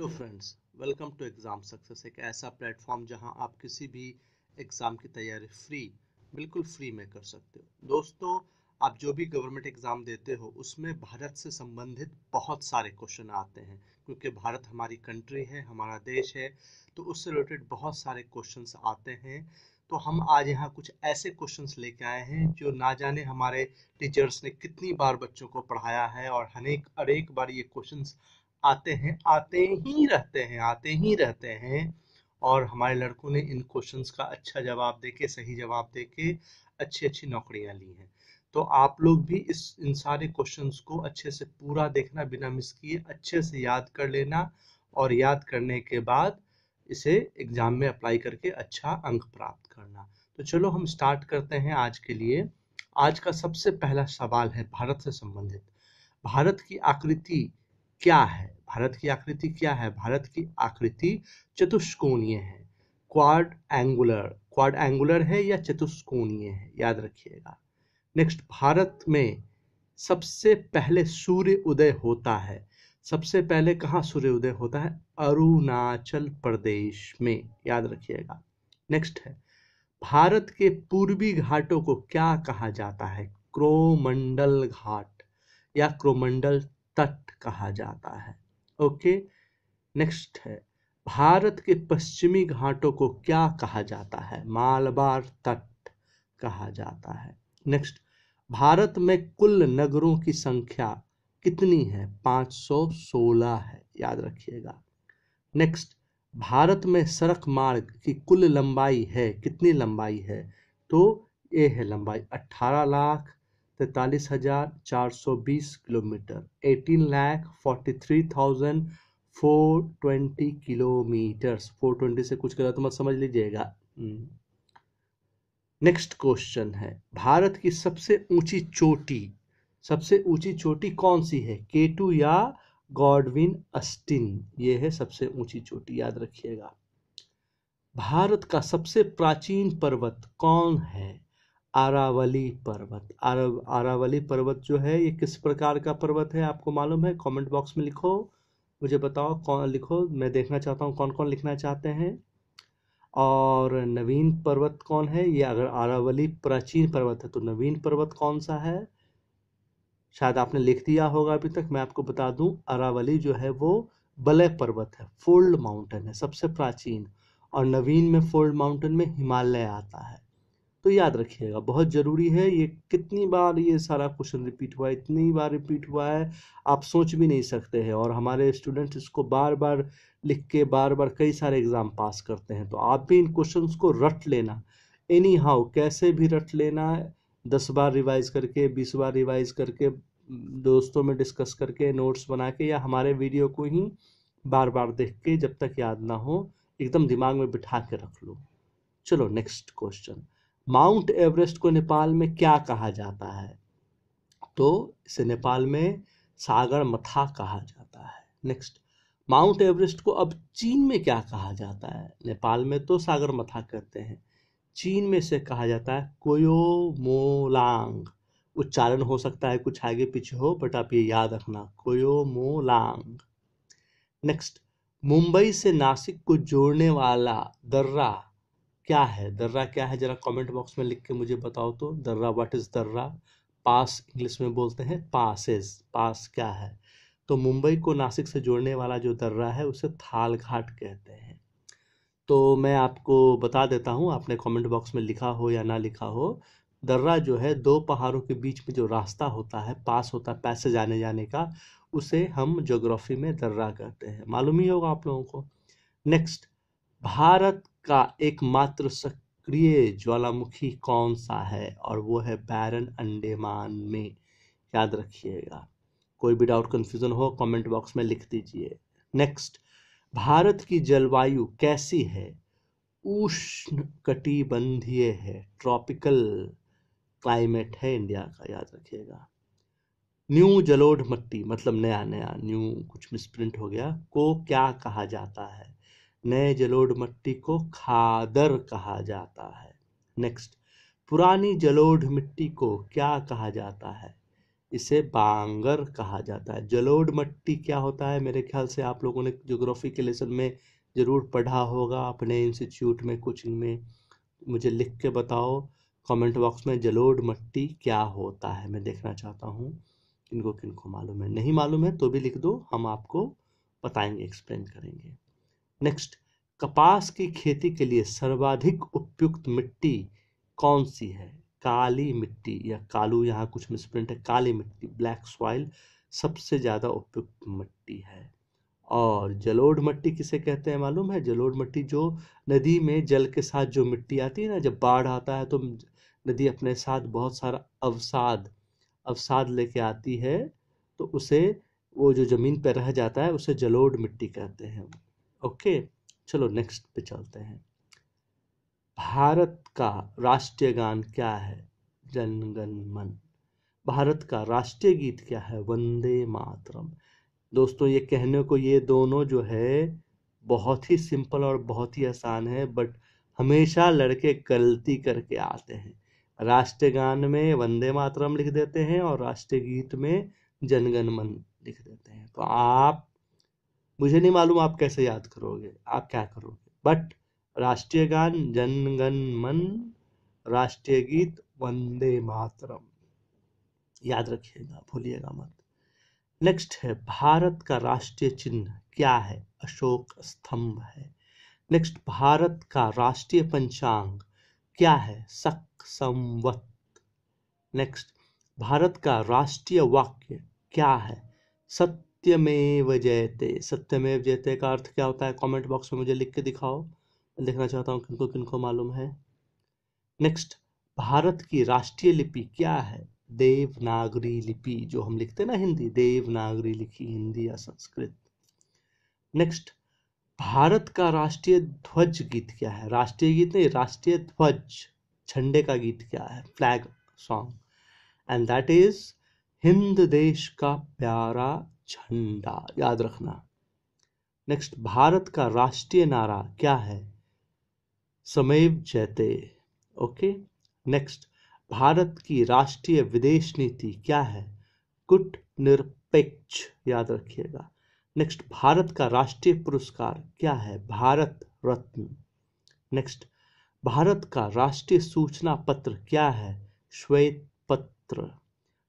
Hello friends, welcome to exam success. एक ऐसा platform जहां आप किसी भी एग्ज़ाम की तैयारी फ्री, बिल्कुल फ्री में कर सकते हो। दोस्तों, आप जो भी गवर्नमेंट एग्ज़ाम देते हो उसमें भारत से संबंधित बहुत सारे क्वेश्चन आते हैं, क्योंकि भारत हमारी कंट्री है, हमारा देश है, तो उससे रिलेटेड बहुत सारे क्वेश्चन आते हैं। तो हम आज यहाँ कुछ ऐसे क्वेश्चंस लेके आए हैं जो ना जाने हमारे टीचर्स ने कितनी बार बच्चों को पढ़ाया है और हर एक बार ये क्वेश्चंस आते ही रहते हैं। और हमारे लड़कों ने इन क्वेश्चंस का अच्छा जवाब देके, सही जवाब देके अच्छी नौकरियां ली हैं। तो आप लोग भी इन सारे क्वेश्चंस को अच्छे से पूरा देखना, बिना मिस किए अच्छे से याद कर लेना, और याद करने के बाद इसे एग्जाम में अप्लाई करके अच्छा अंक प्राप्त करना। तो चलो हम स्टार्ट करते हैं आज के लिए। आज का सबसे पहला सवाल है भारत से संबंधित। भारत की आकृति क्या है? भारत की आकृति चतुष्कोणीय है, क्वाड्रेंगुलर है या चतुष्कोणीय है, याद रखिएगा। नेक्स्ट, भारत में सबसे पहले सूर्य उदय होता है। सबसे पहले कहाँ सूर्य उदय होता है? अरुणाचल प्रदेश में, याद रखिएगा। नेक्स्ट है, भारत के पूर्वी घाटों को क्या कहा जाता है? क्रोमंडल घाट या क्रोमंडल तट कहा जाता है। ओके। नेक्स्ट है, भारत के पश्चिमी घाटों को क्या कहा जाता है? मालबार तट कहा जाता है। नेक्स्ट, भारत में कुल नगरों की संख्या कितनी है? 516 है, याद रखिएगा। नेक्स्ट, भारत में सड़क मार्ग की कुल लंबाई है, कितनी लंबाई है? तो ये है लंबाई 18,43,420 किलोमीटर, 18,43,420 किलोमीटर। 420 से कुछ गलत मत समझ लीजिएगा। नेक्स्ट क्वेश्चन है, भारत की सबसे ऊंची चोटी कौन सी है? केटू या गॉडविन अस्टिन, ये है सबसे ऊंची चोटी, याद रखिएगा। भारत का सबसे प्राचीन पर्वत कौन है? अरावली पर्वत। अरावली पर्वत जो है ये किस प्रकार का पर्वत है, आपको मालूम है? कमेंट बॉक्स में लिखो, मुझे बताओ, कौन लिखो, मैं देखना चाहता हूँ कौन कौन लिखना चाहते हैं। और नवीन पर्वत कौन है? ये अगर अरावली प्राचीन पर्वत है तो नवीन पर्वत कौन सा है? शायद आपने लिख दिया होगा अभी तक। मैं आपको बता दूं, अरावली जो है वो बलय पर्वत है, फोल्ड माउंटेन है सबसे प्राचीन, और नवीन में, फोल्ड माउंटेन में हिमालय आता है। तो याद रखिएगा, बहुत ज़रूरी है ये। कितनी बार ये सारा क्वेश्चन रिपीट हुआ है, इतनी बार रिपीट हुआ है, आप सोच भी नहीं सकते हैं। और हमारे स्टूडेंट्स इसको बार बार लिख के बार बार कई सारे एग्ज़ाम पास करते हैं। तो आप भी इन क्वेश्चंस को रट लेना, एनी हाउ, कैसे भी रट लेना। 10 बार रिवाइज करके, 20 बार रिवाइज करके, दोस्तों में डिस्कस करके, नोट्स बना के, या हमारे वीडियो को ही बार बार देख के, जब तक याद ना हो, एकदम दिमाग में बिठा के रख लो। चलो नेक्स्ट क्वेश्चन, माउंट एवरेस्ट को नेपाल में क्या कहा जाता है? तो इसे नेपाल में सागर मथा कहा जाता है। नेक्स्ट, माउंट एवरेस्ट को अब चीन में क्या कहा जाता है? नेपाल में तो सागर मथा कहते हैं, चीन में से कहा जाता है कोयोमोलांग। उच्चारण हो सकता है कुछ आगे पीछे हो, बट आप ये याद रखना, कोयोमोलांग। नेक्स्ट, मुंबई से नासिक को जोड़ने वाला दर्रा क्या है? जरा कमेंट बॉक्स में लिख के मुझे बताओ। तो दर्रा, व्हाट इज दर्रा? पास इंग्लिश में बोलते हैं, पासेस, पास क्या है? तो मुंबई को नासिक से जोड़ने वाला जो दर्रा है उसे थाल घाट कहते हैं। तो मैं आपको बता देता हूँ, आपने कमेंट बॉक्स में लिखा हो या ना लिखा हो, दर्रा जो है दो पहाड़ों के बीच में जो रास्ता होता है, पास होता है, पैसे जाने जाने का, उसे हम ज्योग्राफी में दर्रा कहते हैं। मालूम ही होगा आप लोगों को। नेक्स्ट, भारत का एकमात्र सक्रिय ज्वालामुखी कौन सा है? और वो है बैरन अंडेमान में, याद रखिएगा। कोई भी डाउट, कंफ्यूजन हो, कमेंट बॉक्स में लिख दीजिए। नेक्स्ट, भारत की जलवायु कैसी है? उष्णकटिबंधीय है, ट्रॉपिकल क्लाइमेट है इंडिया का, याद रखिएगा। न्यू जलोढ़ मट्टी, मतलब नया, न्यू कुछ मिसप्रिंट हो गया, को क्या कहा जाता है? नए जलोढ़ मिट्टी को खादर कहा जाता है। नेक्स्ट, पुरानी जलोढ़ मिट्टी को क्या कहा जाता है? इसे बांगर कहा जाता है। जलोढ़ मट्टी क्या होता है, मेरे ख्याल से आप लोगों ने ज्योग्राफी के लेसन में ज़रूर पढ़ा होगा अपने इंस्टीट्यूट में, कोचिंग में। मुझे लिख के बताओ कमेंट बॉक्स में जलोढ़ मट्टी क्या होता है, मैं देखना चाहता हूँ इनको किनको मालूम है। नहीं मालूम है तो भी लिख दो, हम आपको बताएंगे, एक्सप्लेन करेंगे। नेक्स्ट, कपास की खेती के लिए सर्वाधिक उपयुक्त मिट्टी कौन सी है? काली मिट्टी या कालू, यहाँ कुछ मिसप्रिंट है, काली मिट्टी, ब्लैक सॉइल सबसे ज़्यादा उपयुक्त मिट्टी है। और जलोढ़ मिट्टी किसे कहते हैं मालूम है? जलोढ़ मिट्टी जो नदी में जल के साथ जो मिट्टी आती है ना, जब बाढ़ आता है तो नदी अपने साथ बहुत सारा अवसाद लेके आती है, तो उसे वो जो ज़मीन पर रह जाता है उसे जलोढ़ मिट्टी कहते हैं। ओके, चलो नेक्स्ट पे चलते हैं। भारत का राष्ट्रीय गान क्या है? जनगण मन। भारत का राष्ट्रीय गीत क्या है? वंदे मातरम। दोस्तों ये कहने को ये दोनों जो है बहुत ही सिंपल और बहुत ही आसान है, बट हमेशा लड़के गलती करके आते हैं। राष्ट्रीय गान में वंदे मातरम लिख देते हैं और राष्ट्रीय गीत में जनगण मन लिख देते हैं। तो आप, मुझे नहीं मालूम आप कैसे याद करोगे, आप क्या करोगे, बट राष्ट्रीय गान जनगण मन, राष्ट्रीय गीत वंदे मातरम, याद रखिएगा, भूलिएगा मत। नेक्स्ट है, भारत का राष्ट्रीय चिन्ह क्या है? अशोक स्तंभ है। नेक्स्ट, भारत का राष्ट्रीय पंचांग क्या है? शक संवत। नेक्स्ट, भारत का राष्ट्रीय वाक्य क्या है? सत्यमेव जयते। सत्यमेव जयते का अर्थ क्या होता है? कमेंट बॉक्स में मुझे लिख के दिखाओ, मैं देखना चाहता हूँ किनको किनको मालूम है। नेक्स्ट, भारत की राष्ट्रीय लिपि क्या है? देवनागरी लिपि, जो हम लिखते ना हिंदी, देवनागरी लिखी हिंदी या संस्कृत। नेक्स्ट, भारत का राष्ट्रीय ध्वज गीत क्या है? राष्ट्रीय गीत नहीं, राष्ट्रीय ध्वज, झंडे का गीत क्या है? Flag song, and that is हिंद देश का प्यारा झंडा, याद रखना। नेक्स्ट, भारत का राष्ट्रीय नारा क्या है? सदैव जयते। ओके, नेक्स्ट, भारत की राष्ट्रीय विदेश नीति क्या है? गुट निरपेक्ष, याद रखिएगा। नेक्स्ट, भारत का राष्ट्रीय पुरस्कार क्या है? भारत रत्न। नेक्स्ट, भारत का राष्ट्रीय सूचना पत्र क्या है? श्वेत पत्र।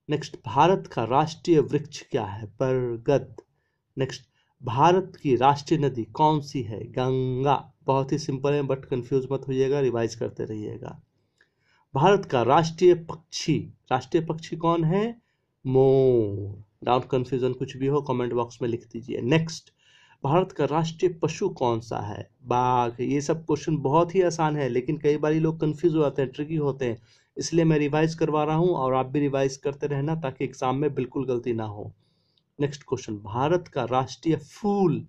नेक्स्ट, भारत का राष्ट्रीय वृक्ष क्या है? बरगद। नेक्स्ट, भारत की राष्ट्रीय नदी कौन सी है? गंगा। बहुत ही सिंपल है, बट कंफ्यूज मत होइएगा, रिवाइज करते रहिएगा। भारत का राष्ट्रीय पक्षी, राष्ट्रीय पक्षी कौन है? मोर। डाउट कंफ्यूजन कुछ भी हो कमेंट बॉक्स में लिख दीजिए। नेक्स्ट, भारत का राष्ट्रीय पशु कौन सा है? बाघ। ये सब क्वेश्चन बहुत ही आसान है, लेकिन कई बार लोग कंफ्यूज हो जाते हैं, ट्रिकी होते हैं, इसलिए मैं रिवाइज करवा रहा हूँ और आप भी रिवाइज करते रहना ताकि एग्जाम में बिल्कुल गलती ना हो। नेक्स्ट क्वेश्चन, भारत का राष्ट्रीय फूल,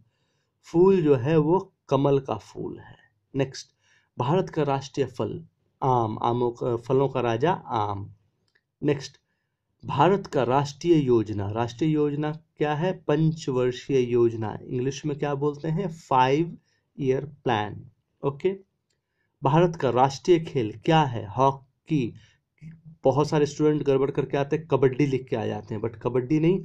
फूल जो है वो कमल का फूल है। नेक्स्ट, भारत का राष्ट्रीय फल आम, आमों का, फलों का राजा आम। नेक्स्ट, भारत का राष्ट्रीय योजना, राष्ट्रीय योजना क्या है? पंचवर्षीय योजना, इंग्लिश में क्या बोलते हैं? 5 ईयर प्लान। ओके, भारत का राष्ट्रीय खेल क्या है? हॉकी। बहुत सारे स्टूडेंट गड़बड़ करके आते हैं, कबड्डी लिख के आ जाते हैं, बट कबड्डी नहीं,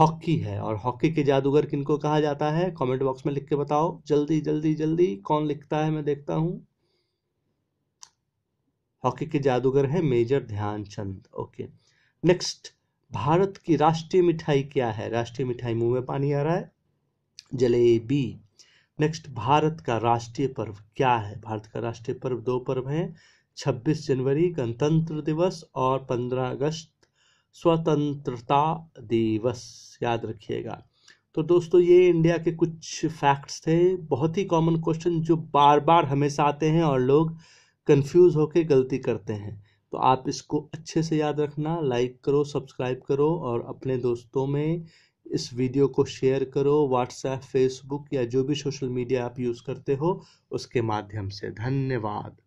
हॉकी है। और हॉकी के जादूगर किनको कहा जाता है? कमेंट बॉक्स में लिख के बताओ, जल्दी जल्दी जल्दी, कौन लिखता है मैं देखता हूँ। हॉकी के जादूगर है major Dhyanchand. Okay, next, Bharat की राष्ट्रीय मिठाई क्या है? राष्ट्रीय मिठाई, मुंह में पानी आ रहा है, जलेबी। नेक्स्ट, भारत का राष्ट्रीय पर्व क्या है? भारत का राष्ट्रीय पर्व, 2 पर्व हैं, 26 जनवरी गणतंत्र दिवस और 15 अगस्त स्वतंत्रता दिवस, याद रखिएगा। तो दोस्तों ये इंडिया के कुछ फैक्ट्स थे, बहुत ही कॉमन क्वेश्चन जो बार बार हमेशा आते हैं और लोग कंफ्यूज होके गलती करते हैं। तो आप इसको अच्छे से याद रखना, लाइक करो, सब्सक्राइब करो और अपने दोस्तों में इस वीडियो को शेयर करो, व्हाट्सएप, फेसबुक या जो भी सोशल मीडिया आप यूज़ करते हो उसके माध्यम से। धन्यवाद।